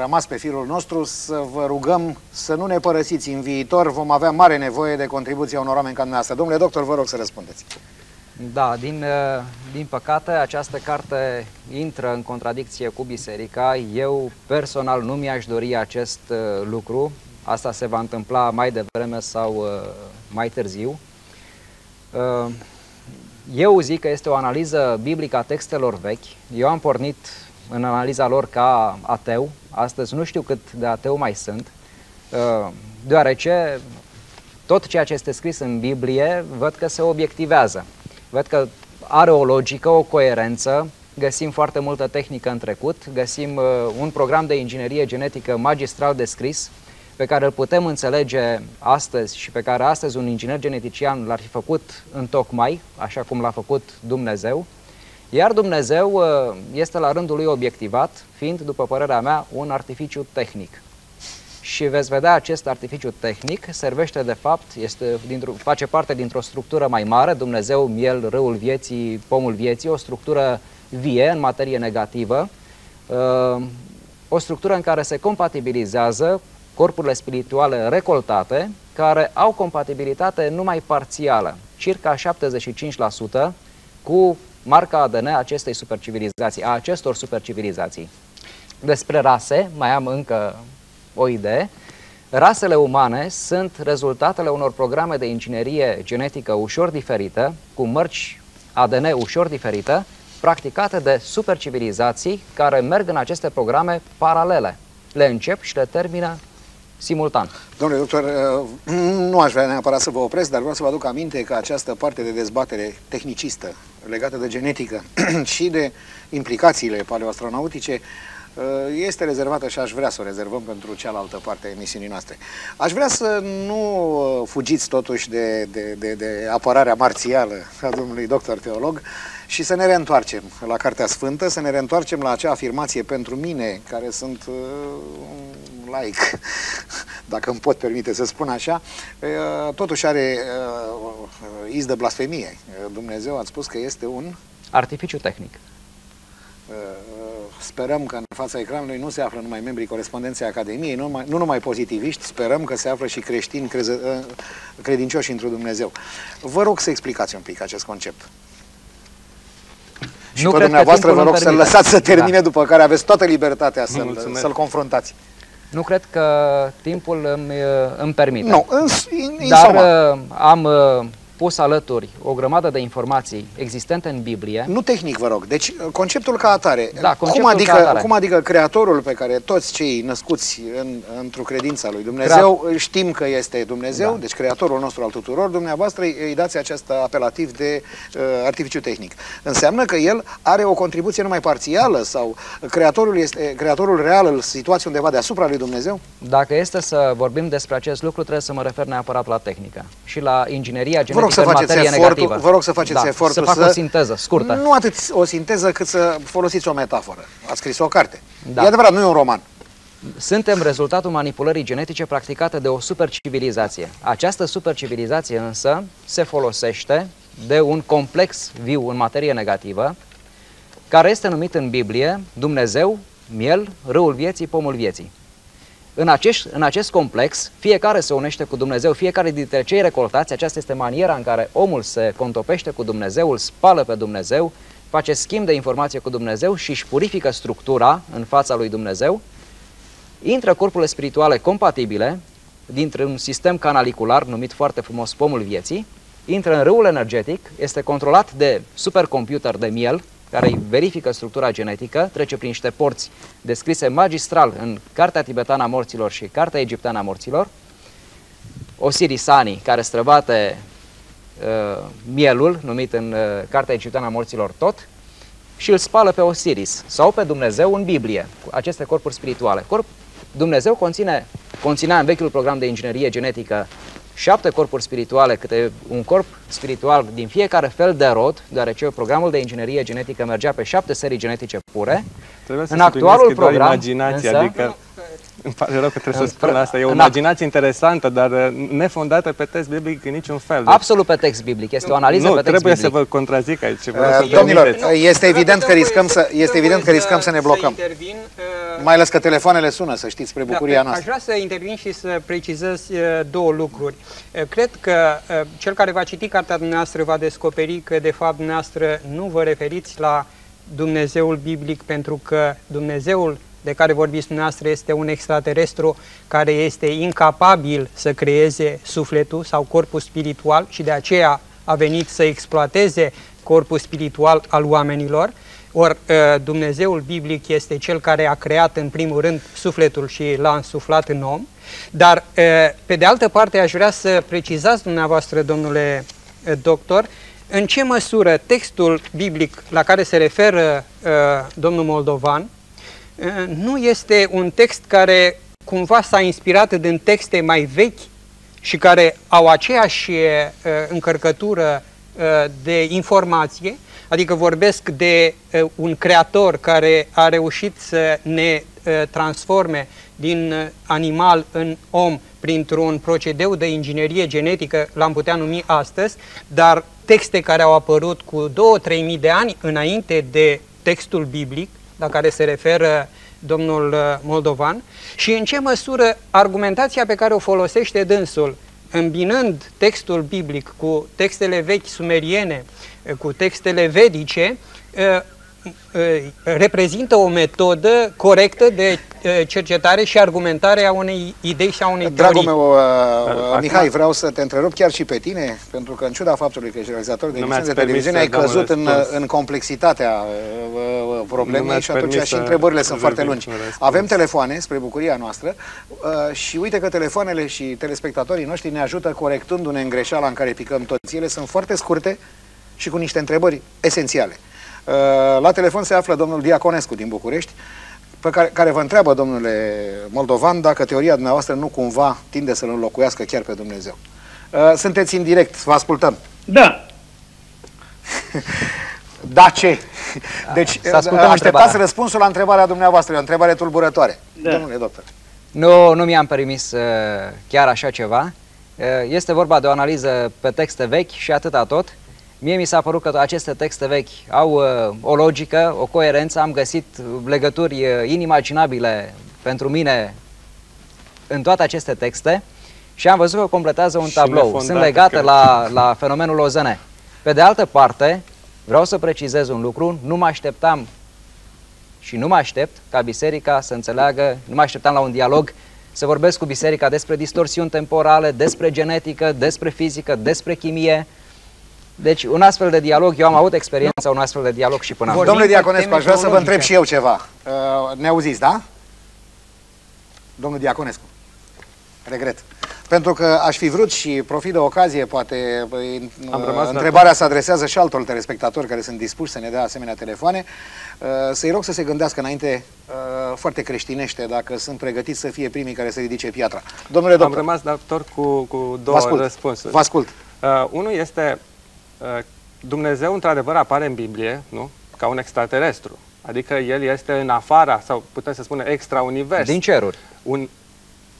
rămas pe firul nostru, să vă rugăm să nu ne părăsiți în viitor. Vom avea mare nevoie de contribuția unor oameni ca dumneavoastră. Domnule doctor, vă rog să răspundeți. Da, din păcate, această carte intră în contradicție cu biserica. Eu, personal, nu mi-aș dori acest lucru. Asta se va întâmpla mai devreme sau mai târziu. Eu zic că este o analiză biblică a textelor vechi. Eu am pornit în analiza lor ca ateu. Astăzi nu știu cât de ateu mai sunt, deoarece tot ceea ce este scris în Biblie văd că se obiectivează. Văd că are o logică, o coerență. Găsim foarte multă tehnică în trecut. Găsim un program de inginerie genetică magistral descris, pe care îl putem înțelege astăzi și pe care astăzi un inginer genetician l-ar fi făcut în tocmai, așa cum l-a făcut Dumnezeu. Iar Dumnezeu este la rândul lui obiectivat, fiind, după părerea mea, un artificiu tehnic. Și veți vedea, acest artificiu tehnic servește de fapt, face parte dintr-o structură mai mare, Dumnezeu, miel, râul vieții, pomul vieții, o structură vie în materie negativă, o structură în care se compatibilizează corpurile spirituale recoltate, care au compatibilitate numai parțială, circa 75%, cu marca ADN acestei supercivilizații, a acestor supercivilizații. Despre rase, mai am încă o idee. Rasele umane sunt rezultatele unor programe de inginerie genetică ușor diferită, cu mărci ADN ușor diferită, practicate de supercivilizații care merg în aceste programe paralele. Le încep și le termină simultan. Domnule doctor, nu aș vrea neapărat să vă opresc, dar vreau să vă aduc aminte că această parte de dezbatere tehnicistă legată de genetică și de implicațiile paleoastronautice este rezervată și aș vrea să o rezervăm pentru cealaltă parte a emisiunii noastre. Aș vrea să nu fugiți totuși de apărarea marțială a domnului doctor teolog și să ne reîntoarcem la Cartea Sfântă, să ne reîntoarcem la acea afirmație pentru mine, care sunt laic, dacă îmi pot permite să spun așa, totuși are iz de blasfemie. Dumnezeu a spus că este un artificiu tehnic. Sperăm că în fața ecranului nu se află numai membrii corespondenței Academiei, nu numai pozitiviști, sperăm că se află și creștini credincioși într-un Dumnezeu. Vă rog să explicați un pic acest concept. Și pe dumneavoastră vă rog să-l lăsați să termine, după care aveți toată libertatea să-l confruntați. Nu cred că timpul îmi permite. Nu, dar am pus alături o grămadă de informații existente în Biblie. Nu tehnic, vă rog. Deci, conceptul ca atare. Da, conceptul cum adică Creatorul pe care toți cei născuți într-o credință lui Dumnezeu știm că este Dumnezeu, deci Creatorul nostru al tuturor, dumneavoastră îi dați acest apelativ de artificiu tehnic. Înseamnă că el are o contribuție numai parțială sau Creatorul real îl situați undeva deasupra lui Dumnezeu? Dacă este să vorbim despre acest lucru, trebuie să mă refer neapărat la tehnică și la ingineria genetică. Vă rog să faceți efortul să fac o sinteză scurtă. Nu atât o sinteză, cât să folosiți o metaforă. Ați scris o carte. Da. E adevărat, nu e un roman. Suntem rezultatul manipulării genetice practicate de o supercivilizație. Această supercivilizație însă se folosește de un complex viu în materie negativă, care este numit în Biblie Dumnezeu, miel, râul vieții, pomul vieții. În acest complex, fiecare se unește cu Dumnezeu, fiecare dintre cei recoltați, aceasta este maniera în care omul se contopește cu Dumnezeu, îl spală pe Dumnezeu, face schimb de informație cu Dumnezeu și își purifică structura în fața lui Dumnezeu, intră corpurile spirituale compatibile, dintr-un sistem canalicular numit foarte frumos pomul vieții, intră în râul energetic, este controlat de supercomputer de miel, care îi verifică structura genetică, trece prin niște porți descrise magistral în Cartea Tibetană a Morților și Cartea Egipteană a Morților, Osirisanii, care străbate mielul, numit în Cartea Egipteană a Morților tot, și îl spală pe Osiris sau pe Dumnezeu în Biblie, aceste corpuri spirituale. Dumnezeu conținea în vechiul program de inginerie genetică 7 corpuri spirituale, câte un corp spiritual din fiecare fel de rod, deoarece programul de inginerie genetică mergea pe 7 serii genetice pure. În actualul program, imaginație, însă, adică, îmi pare rău că trebuie să spun asta, e o imaginație interesantă, dar nefondată pe text biblic în niciun fel. Absolut pe text biblic, este o analiză pe text biblic. Nu, trebuie să vă contrazic aici. Domnilor, este evident că riscăm să ne blocăm. Mai ales că telefoanele sună, să știți, spre bucuria noastră. Aș vrea să intervin și să precizez două lucruri. Cred că cel care va citi cartea dumneavoastră va descoperi că, de fapt, dumneavoastră nu vă referiți la Dumnezeul biblic, pentru că Dumnezeul de care vorbiți dumneavoastră este un extraterestru care este incapabil să creeze sufletul sau corpul spiritual și de aceea a venit să exploateze corpul spiritual al oamenilor. Ori Dumnezeul biblic este cel care a creat în primul rând sufletul și l-a însuflat în om. Dar pe de altă parte aș vrea să precizați dumneavoastră, domnule doctor, în ce măsură textul biblic la care se referă domnul Moldovan nu este un text care cumva s-a inspirat din texte mai vechi și care au aceeași încărcătură de informație, adică vorbesc de un creator care a reușit să ne transforme din animal în om printr-un procedeu de inginerie genetică, l-am putea numi astăzi, dar texte care au apărut cu 2-3 mii de ani înainte de textul biblic, la care se referă domnul Moldovan, și în ce măsură argumentația pe care o folosește dânsul, îmbinând textul biblic cu textele vechi sumeriene, cu textele vedice, reprezintă o metodă corectă de cercetare și argumentare a unei idei și a unei teorii. Dragul meu, Mihai, vreau să te întrerup chiar și pe tine, pentru că în ciuda faptului că ești realizator de emisiune de televiziune, ai căzut în complexitatea problemei și atunci și întrebările sunt foarte lungi. Avem telefoane, spre bucuria noastră, și uite că telefoanele și telespectatorii noștri ne ajută corectându-ne în greșeala în care picăm toți. Ele sunt foarte scurte și cu niște întrebări esențiale. La telefon se află domnul Diaconescu din București, pe care vă întreabă, domnule Moldovan, dacă teoria dumneavoastră nu cumva tinde să-L înlocuiască chiar pe Dumnezeu. Sunteți în direct, vă ascultăm. Da. Da ce? Deci așteptați răspunsul la întrebarea dumneavoastră, o întrebare tulburătoare. Da. Domnule doctor. Nu mi-am permis chiar așa ceva. Este vorba de o analiză pe texte vechi și atâta tot. Mie mi s-a părut că aceste texte vechi au o logică, o coerență, am găsit legături inimaginabile pentru mine în toate aceste texte și am văzut că completează un tablou. Sunt legate la fenomenul OZN. Pe de altă parte, vreau să precizez un lucru, nu mă așteptam și nu mă aștept ca biserica să înțeleagă, nu mă așteptam la un dialog, să vorbesc cu biserica despre distorsiuni temporale, despre genetică, despre fizică, despre chimie. Deci un astfel de dialog, eu am avut experiența un astfel de dialog și până acum. Domnule Diaconescu, aș vrea să vă întreb și eu ceva. Ne auziți, da? Domnul Diaconescu, regret. Pentru că aș fi vrut și profit de ocazie, poate întrebarea se adresează și altor telespectatori care sunt dispuși să ne dea asemenea telefoane, să-i rog să se gândească înainte foarte creștinește, dacă sunt pregătiți să fie primii care să ridice piatra. Domnule doctor. Am rămas dator cu două răspunsuri. Vă ascult. Unul este... Dumnezeu, într-adevăr, apare în Biblie, nu? Ca un extraterestru. Adică El este în afara, sau putem să spunem, extra-univers. Din ceruri.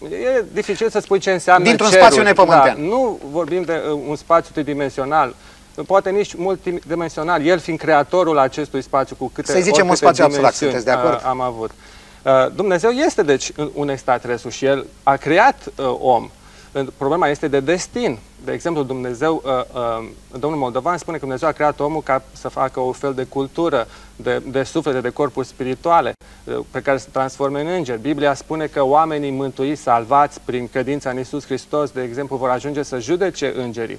E dificil să spui ce înseamnă ceruri. Dintr-un spațiu nepământean. Da, nu vorbim de un spațiu tridimensional, poate nici multidimensional, El fiind creatorul acestui spațiu cu câte dimensiuni. Să-i zicem un spațiu abstract, sunteți de acord? Am avut. Dumnezeu este, deci, un extraterestru și El a creat om. Problema este de destin. De exemplu, Dumnezeu, domnul Moldovan spune că Dumnezeu a creat omul ca să facă o fel de cultură, de suflete, de corpuri spirituale, pe care se transforme în îngeri. Biblia spune că oamenii mântuiți, salvați prin credința în Iisus Hristos, de exemplu, vor ajunge să judece îngerii.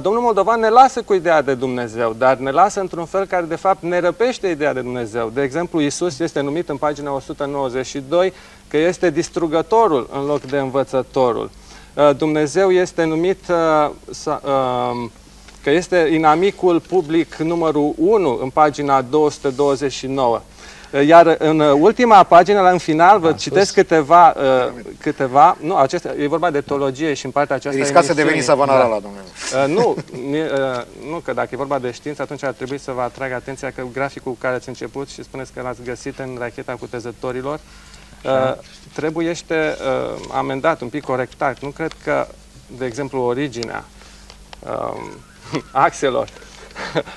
Domnul Moldovan ne lasă cu ideea de Dumnezeu, dar ne lasă într-un fel care, de fapt, ne răpește ideea de Dumnezeu. De exemplu, Iisus este numit în pagina 192 că este distrugătorul în loc de învățătorul. Dumnezeu este numit că este inamicul public numărul 1 în pagina 229. Iar în ultima pagină, la în final, vă citesc câteva... nu, acestea, e vorba de teologie și în partea aceasta... Riscați să deveniți savanara la Dumnezeu. Nu, că dacă e vorba de știință, atunci ar trebui să vă atrag atenția că graficul cu care ați început și spuneți că l-ați găsit în racheta cutezătorilor, trebuiește amendat, un pic corectat. Nu cred că, de exemplu, originea axelor,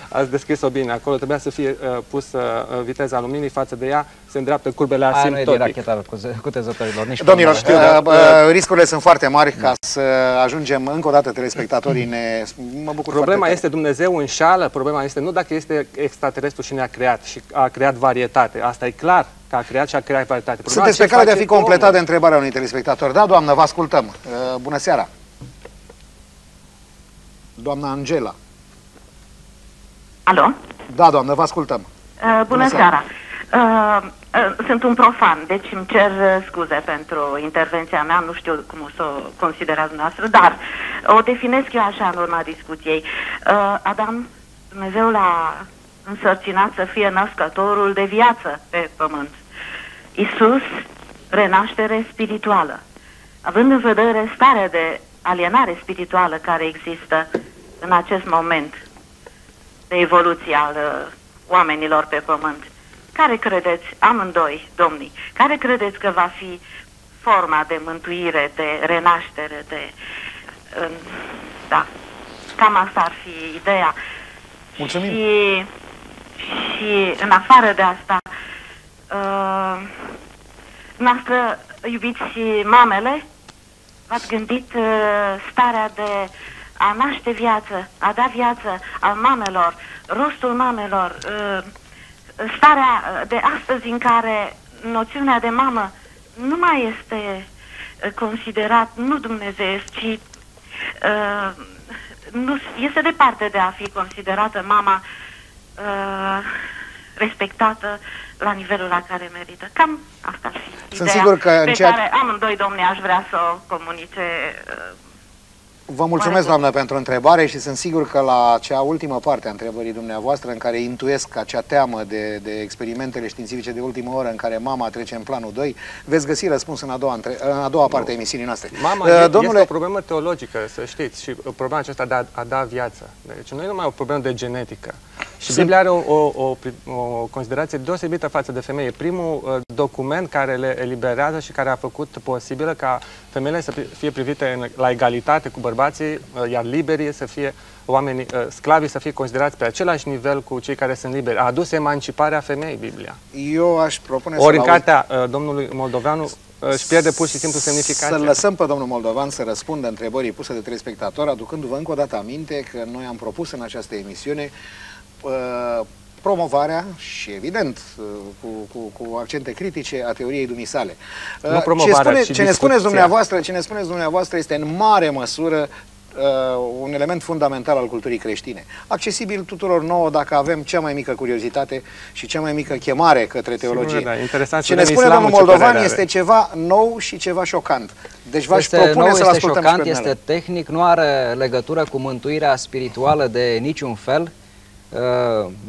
ați descris-o bine, acolo trebuia să fie pusă viteza luminii, față de ea se îndreaptă curbele asimptotic. Aia nu e de racheta cutezătorilor. Domnilor, știu, riscurile sunt foarte mari ca să ajungem încă o dată telespectatorii ne... Mă bucur. Problema este Dumnezeu înșală, problema este nu dacă este extraterestru și ne-a creat și a creat varietate, asta e clar că a creat și a creat varietate. Problema sunteți pe care de a fi completat de întrebarea unui telespectator. Da, doamnă, vă ascultăm. Bună seara. Doamna Angela. Alo? Da, doamnă, vă ascultăm. Bună seara. Sunt un profan, deci îmi cer scuze pentru intervenția mea, nu știu cum o să o considerați dumneavoastră, dar o definesc eu așa în urma discuției. Adam, Dumnezeu l-a însărcinat să fie născătorul de viață pe pământ. Isus, renaștere spirituală. Având în vedere starea de alienare spirituală care există în acest moment, de evoluție al oamenilor pe pământ. Care credeți, amândoi, domnii, care credeți că va fi forma de mântuire, de renaștere, de... da, cam asta ar fi ideea. Mulțumim! Și în afară de asta, noastră iubiți mamele, v-ați gândit starea de... a naște viață, a da viață al mamelor, rostul mamelor, starea de astăzi în care noțiunea de mamă nu mai este considerat, nu Dumnezeu, ci nu, este departe de a fi considerată mama respectată la nivelul la care merită. Cam asta ar fi sunt ideea sigur că pe care amândoi domnii aș vrea să o comunice. Vă mulțumesc, doamnă, pentru întrebare și sunt sigur că la cea ultimă parte a întrebării dumneavoastră, în care intuiesc acea teamă de experimentele științifice de ultimă oră, în care mama trece în planul 2, veți găsi răspuns în a doua parte a emisiunii noastre. Mama, domnule... este o problemă teologică, să știți, și problema aceasta de a da viață. Deci nu e numai o problemă de genetică. Și Biblia are o considerație deosebită față de femeie. Primul document care le eliberează și care a făcut posibilă ca femeile să fie privite la egalitate cu bărbații, iar liberii să fie oamenii, sclavii să fie considerați pe același nivel cu cei care sunt liberi. A adus emanciparea femeii, Biblia. Eu aș propune să... Ori în cartea domnului Moldoveanu își pierde pur și simplu semnificația. Să lăsăm pe domnul Moldovan să răspundă întrebării puse de telespectator, aducându-vă încă o dată aminte că noi am propus în această emisiune promovarea și, evident, cu accente critice a teoriei dumisale. Nu promovarea, ce ne spuneți dumneavoastră este în mare măsură un element fundamental al culturii creștine. Accesibil tuturor nouă dacă avem cea mai mică curiozitate și cea mai mică chemare către teologie. Da, ce ne spune domnul Moldovan este ceva nou și ceva șocant. Deci v-aș propune să-l ascultăm. Șocant, este tehnic, nu are legătură cu mântuirea spirituală de niciun fel.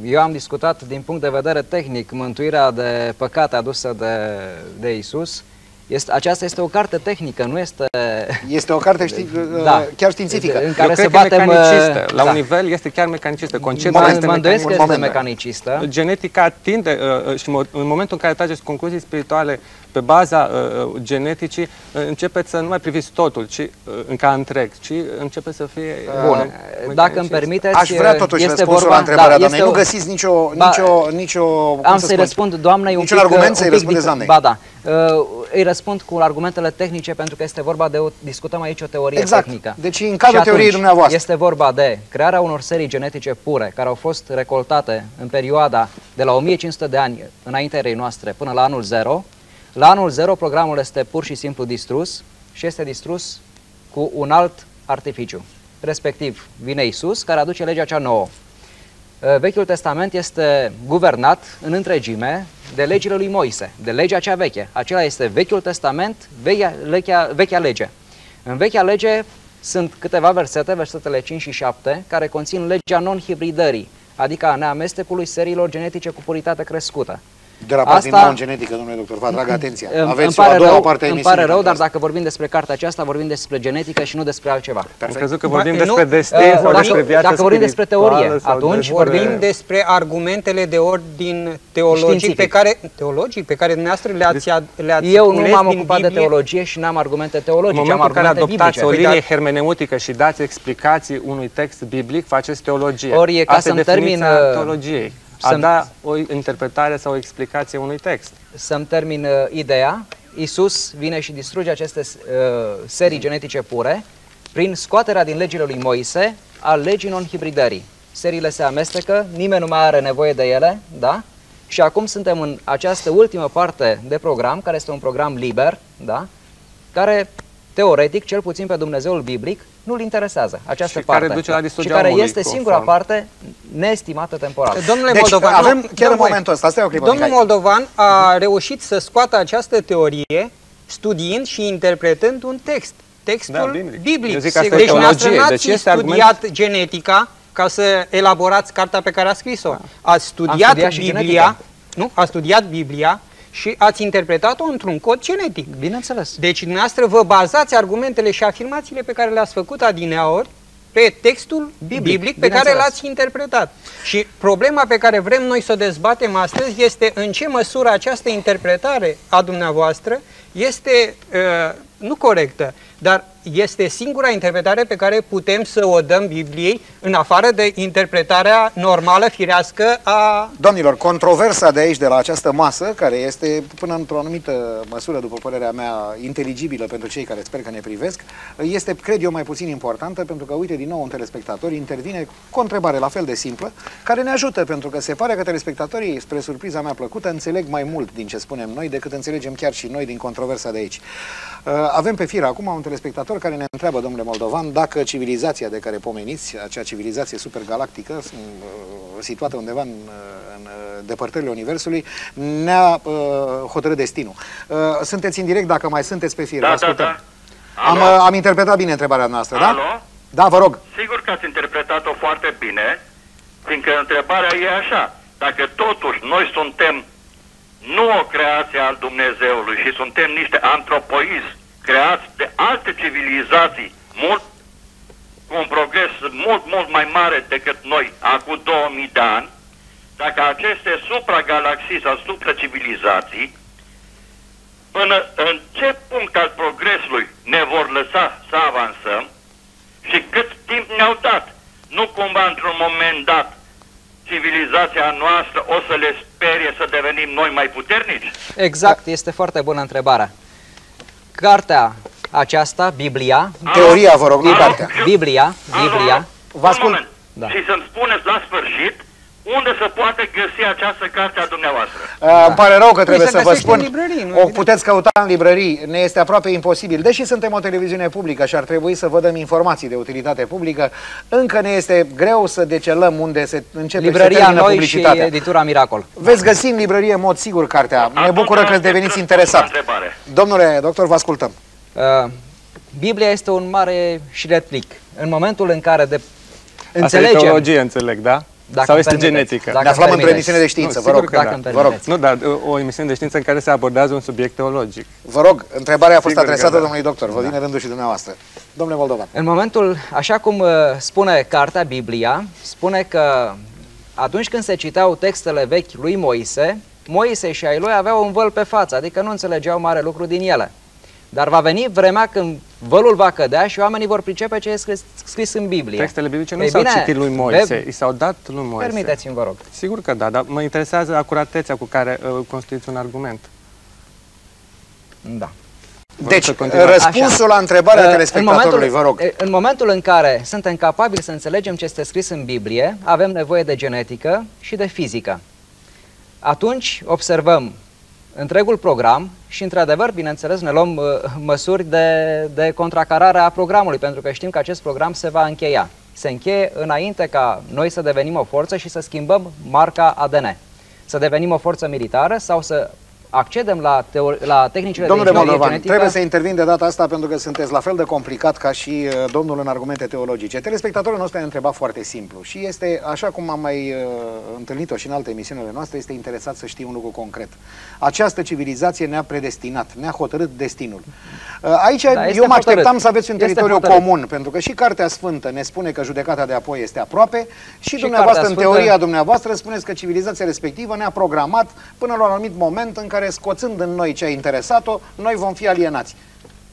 Eu am discutat din punct de vedere tehnic mântuirea de păcate adusă de Isus. Aceasta este o carte tehnică, nu este... Este o carte chiar științifică. În care se batem... mecanicistă. La un nivel este chiar mecanicistă. Mă îndoiesc că este mecanicistă. Genetica tinde și în momentul în care trageți concluzii spirituale pe baza geneticii, începeți să nu mai priviți totul, ci ca întreg, ci începe să fie... Bun, dacă îmi permiteți... Aș vrea totuși răspunsul la întrebarea doamnei. Nu găsiți nicio... Am să-i răspund doamnei un pic... Niciun argument să-i răspundeți doamnei. Ba da. Îi răspund cu argumentele tehnice, pentru că este vorba de... Discutăm aici o teorie tehnică. Deci în cadrul teoriei dumneavoastră. Este vorba de crearea unor serii genetice pure, care au fost recoltate în perioada de la 1500 de ani înaintea erei noastre până la anul 0. La anul 0 programul este pur și simplu distrus și este distrus cu un alt artificiu. Respectiv, vine Isus, care aduce legea cea nouă. Vechiul Testament este guvernat în întregime de legile lui Moise, de legea cea veche. Acela este Vechiul Testament, vechea lege. În vechea lege Sunt câteva versete, versetele 5 și 7, care conțin legea non-hibridării, adică a neamestecului seriilor genetice cu puritate crescută. Derapat din non-genetică, domnule doctor, vă atrag atenția. Aveți a doua parte a emisiunii. Îmi pare rău, dar dacă vorbim despre cartea aceasta, vorbim despre genetică și nu despre altceva. Am crezut că vorbim despre destin sau despre viața. Dacă vorbim despre teorie, atunci vorbim despre argumentele de ordin teologic pe care dumneavoastră le-ați. Eu nu m-am ocupat de teologie și n-am argumente teologice. În momentul în care adoptați o linie hermeneutică și dați explicații unui text biblic, faceți teologie. Ori e ca să-mi termin... A da o interpretare sau o explicație unui text. Să-mi termin ideea. Iisus vine și distruge aceste serii genetice pure prin scoaterea din legile lui Moise a legii non-hibridării. Seriile se amestecă, nimeni nu mai are nevoie de ele, da? Și acum suntem în această ultimă parte de program, care este un program liber, da? Care, teoretic, cel puțin pe Dumnezeul biblic, nu-l interesează această parte. Care duce la distrugerea omului. Și care este singura parte neestimată temporal. Domnule Moldovan, avem chiar în momentul ăsta. Asta e o clipă, domnul Moldovan a reușit să scoată această teorie studiind și interpretând un text. Textul biblic. Deci n-ați studiat genetica ca să elaborați cartea pe care a scris-o. Ați studiat Biblia, nu? A studiat Biblia și ați interpretat-o într-un cod genetic. Bineînțeles. Deci dumneavoastră vă bazați argumentele și afirmațiile pe care le-ați făcut adineaori pe textul biblic pe care l-ați interpretat. Și problema pe care vrem noi să o dezbatem astăzi este în ce măsură această interpretare a dumneavoastră este nu corectă, dar este singura interpretare pe care putem să o dăm Bibliei, în afară de interpretarea normală, firească a... Domnilor, controversa de aici, de la această masă, care este până într-o anumită măsură, după părerea mea, inteligibilă pentru cei care sper că ne privesc, este, cred eu, mai puțin importantă, pentru că, uite, din nou un telespectator intervine cu o întrebare la fel de simplă, care ne ajută, pentru că se pare că telespectatorii, spre surpriza mea plăcută, înțeleg mai mult din ce spunem noi, decât înțelegem chiar și noi din controversa de aici. Avem pe fir acum un telespectator care ne întreabă, domnule Moldovan, dacă civilizația de care pomeniți, acea civilizație supergalactică, situată undeva în depărtările Universului, ne-a hotărât destinul. Sunteți în direct, dacă mai sunteți pe fir, ascultăm. Da. Am interpretat bine întrebarea noastră, da? Da, vă rog. Sigur că ați interpretat-o foarte bine, fiindcă întrebarea e așa. Dacă totuși noi suntem nu o creație al Dumnezeului și suntem niște antropoizi creați de alte civilizații cu un progres mult mai mare decât noi acum 2000 de ani, dacă aceste supragalaxii sau supracivilizații, până în ce punct al progresului ne vor lăsa să avansăm și cât timp ne-au dat? Nu cumva într-un moment dat civilizația noastră o să le sperie să devenim noi mai puternici? Exact, este foarte bună întrebarea. Cartea aceasta, Biblia... Teoria, vă rog, nu cartea. Biblia... Vă ascult. Da. Și să-mi spuneți la sfârșit unde se poate găsi această carte a dumneavoastră. Îmi pare rău că trebuie să vă spun. Librării, o puteți căuta în librării. Ne este aproape imposibil. Deși suntem o televiziune publică și ar trebui să vă dăm informații de utilitate publică, încă ne este greu să decelăm unde se începe librăria și noi și editura Miracol. Veți găsi în librărie, în mod sigur, cartea. Ne bucură că deveniți interesat. Domnule doctor, vă ascultăm. Biblia este un mare șiretlic. În momentul în care înțelegem... Asta e teologie, înțeleg, da? Sau este genetică? Ne aflăm într-o emisiune de știință, vă rog. Vă rog. Nu, dar o emisiune de știință în care se abordează un subiect teologic. Vă rog, întrebarea a fost adresată domnului doctor, vă vine rândul și dumneavoastră. Domnule Moldovan. În momentul, așa cum spune cartea Biblia, spune că atunci când se citeau textele vechi lui Moise, Moise și ai lui aveau un văl pe față, adică nu înțelegeau mare lucru din ele. Dar va veni vremea când vălul va cădea și oamenii vor pricepe ce e scris în Biblie. Textele biblice nu s-au citit lui Moise, i s-au dat lui Moise. Permiteți-mi, vă rog. Sigur că da, dar mă interesează acuratețea cu care construiți un argument. Da. Deci, răspunsul la întrebarea telespectatorului, vă rog. În momentul în care suntem capabili să înțelegem ce este scris în Biblie, avem nevoie de genetică și de fizică. Atunci observăm întregul program și, într-adevăr, bineînțeles, ne luăm măsuri de contracarare a programului, pentru că știm că acest program se va încheia. Se încheie înainte ca noi să devenim o forță și să schimbăm marca ADN. Să devenim o forță militară sau să accedem la, tehnicile Domnule de inginerie genetică... Trebuie să intervin de data asta pentru că sunteți la fel de complicat ca și domnul în argumente teologice. Telespectatorul nostru ne-a întrebat foarte simplu și este, așa cum am mai întâlnit-o și în alte emisiunile noastre, este interesat să știe un lucru concret. Această civilizație ne-a predestinat, ne-a hotărât destinul. Aici eu mă așteptam să aveți un teritoriu comun, pentru că și Cartea Sfântă ne spune că judecata de apoi este aproape și dumneavoastră, în teoria dumneavoastră, spuneți că civilizația respectivă ne-a programat până la un anumit moment în care, scoțând în noi ce a interesat-o, noi vom fi alienați.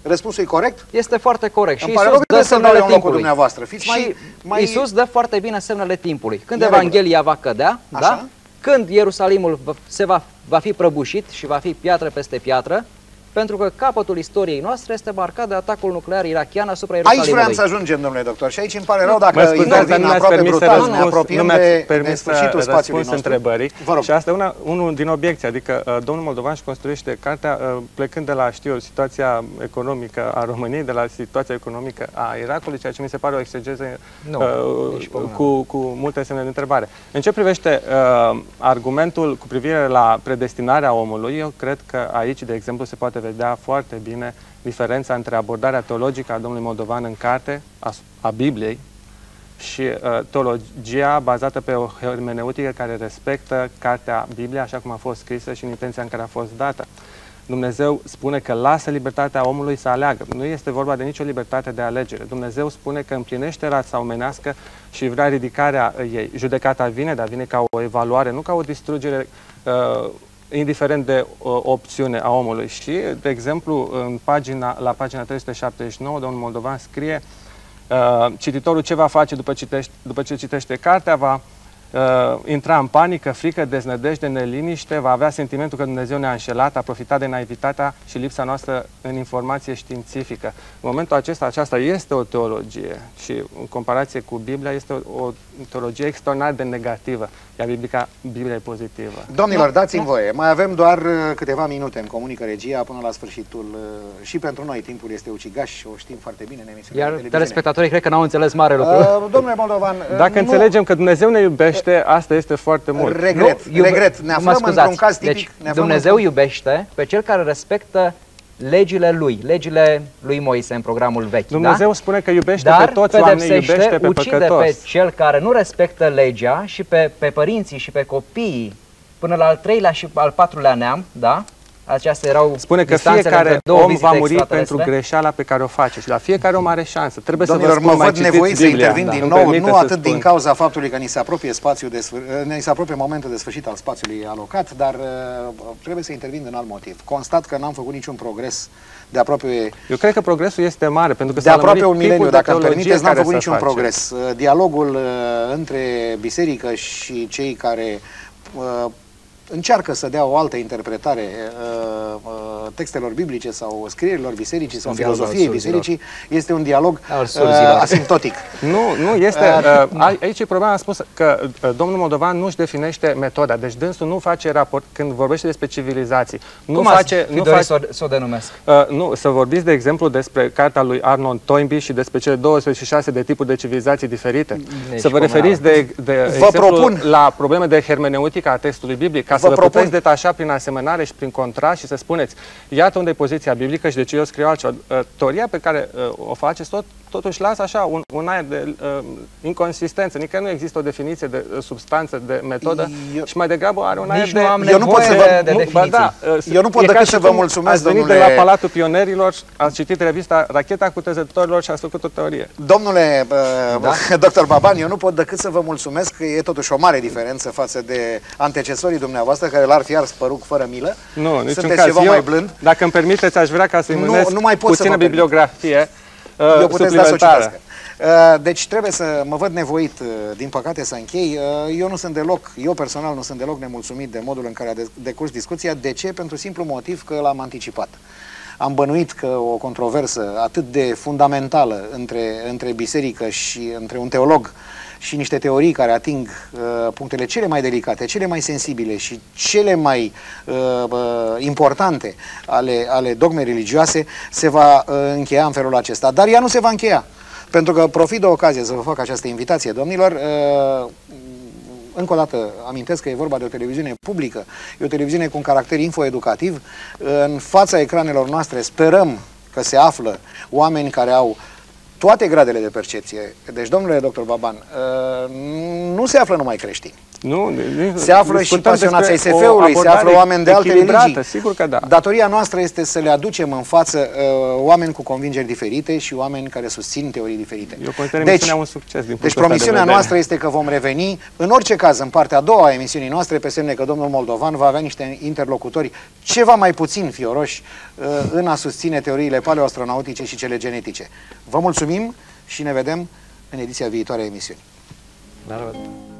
Răspunsul e corect? Este foarte corect. Și Iisus dă semnele timpului. Iisus dă foarte bine semnele timpului. Când Evanghelia va cădea, da? Când Ierusalimul va fi prăbușit și va fi piatră peste piatră, pentru că capătul istoriei noastre este marcat de atacul nuclear irachian asupra Ierusalimului. Aici vreau să ajungem, domnule doctor, și aici îmi pare rău dacă intervin aproape brutal, ne apropiem de nesfârșitul spațiului nostru. Și asta e unul din obiecții, adică domnul Moldovan își construiește cartea plecând de la, situația economică a României, de la situația economică a Irakului, ceea ce mi se pare o exegeză cu multe semne de întrebare. În ce privește argumentul cu privire la predestinarea omului, eu cred că aici, de exemplu, se poate vedea foarte bine diferența între abordarea teologică a domnului Moldovan în carte, a Bibliei, și teologia bazată pe o hermeneutică care respectă cartea Biblia așa cum a fost scrisă și în intenția în care a fost dată. Dumnezeu spune că lasă libertatea omului să aleagă. Nu este vorba de nicio libertate de alegere. Dumnezeu spune că împlinește rața omenească și vrea ridicarea ei. Judecata vine, dar vine ca o evaluare, nu ca o distrugere indiferent de opțiune a omului. Și, de exemplu, în la pagina 379, domnul Moldovan scrie cititorul ce va face după ce citește cartea, va intra în panică, frică, deznădejde, neliniște, va avea sentimentul că Dumnezeu ne-a înșelat, a profitat de naivitatea și lipsa noastră în informație științifică. În momentul acesta, aceasta este o teologie și, în comparație cu Biblia, este o teologie extraordinar de negativă, iar Biblia e pozitivă. Domnilor, dați-mi voie, mai avem doar câteva minute, îmi comunică regia, până la sfârșitul. Și pentru noi timpul este ucigaș, o știm foarte bine în emisiunea de televiziune. Iar telespectatorii cred că n-au înțeles mare lucru. Domnule Moldovan, dacă înțelegem că Dumnezeu ne iubește, asta este foarte mult. Regret. Ne aflăm într-un caz tipic. Deci, Dumnezeu iubește pe cel care respectă legile lui, legile lui Moise în programul vechi. Dumnezeu spune că iubește pe toți oamenii, iubește pe păcătos. Dar ucide pe cel care nu respectă legea și pe părinții și pe copiii până la al treilea și al patrulea neam, da? Acestea erau. Spune că fiecare om va muri pentru greșeala pe care o face și la fiecare om are șansă. Trebuie să vă răspund, mă văd nevoit să intervin din nou, nu atât din cauza faptului că ni se apropie momentul de sfârșit al spațiului alocat, dar trebuie să intervin din alt motiv. Constat că n-am făcut niciun progres de aproape... Eu cred că progresul este mare, pentru că de aproape un mileniu, dacă îmi permiteți, n-am făcut niciun progres. Dialogul între biserică și cei care... încearcă să dea o altă interpretare textelor biblice sau scrierilor bisericii sau filozofiei bisericii, este un dialog asimptotic. Nu, este... aici e problema, am spus că domnul Moldovan nu își definește metoda, deci dânsul nu face raport când vorbește despre civilizații. Să vorbiți, de exemplu, despre cartea lui Arnold Toynbee și despre cele 26 de tipuri de civilizații diferite. Să vă referiți, de exemplu, la probleme de hermeneutică a textului biblic, ca să vă puteți detașa prin asemănare și prin contrast și să spuneți, iată unde e poziția biblică și de ce eu scriu altceva. Teoria pe care o faceți totuși lasă așa un aer de inconsistență, nici nu există o definiție de substanță, de metodă și mai degrabă are un aer de... Eu nu pot decât să vă mulțumesc, domnule... Ați venit de la Palatul Pionerilor, ați citit revista Racheta Cutezătorilor și ați făcut o teorie. Domnule doctor Baban, eu nu pot decât să vă mulțumesc, că e totuși o mare diferență față de antecesorii dumneavoastră, care l-ar fi ars păruc fără milă. Nu, niciun caz. Dacă îmi permiteți, aș vrea ca să-i mânesc puțină bibliografie. Eu puteți da să o citească. Deci trebuie să mă văd nevoit, din păcate, să închei. Eu personal nu sunt deloc nemulțumit de modul în care a decurs discuția. De ce? Pentru simplu motiv că l-am anticipat. Am bănuit că o controversă atât de fundamentală între biserică și între un teolog și niște teorii care ating punctele cele mai delicate, cele mai sensibile și cele mai importante ale dogmei religioase, se va încheia în felul acesta. Dar ea nu se va încheia, pentru că profit de ocazie să vă fac această invitație, domnilor. Încă o dată amintesc că e vorba de o televiziune publică, e o televiziune cu un caracter infoeducativ. În fața ecranelor noastre sperăm că se află oameni care au toate gradele de percepție. Deci, domnule doctor Baban, nu se află numai creștini. Nu, se află și pasionații SF-ului, se află oameni de alte religii. Sigur că da. Datoria noastră este să le aducem în față oameni cu convingeri diferite și oameni care susțin teorii diferite. Eu consider emisiunea un succes. Deci promisiunea noastră este că vom reveni, în orice caz, în partea a doua a emisiunii noastre, pe semne că domnul Moldovan va avea niște interlocutori ceva mai puțin fioroși în a susține teoriile paleoastronautice și cele genetice. Vă mulțumim și ne vedem în ediția viitoare a emisiunii. La revedere!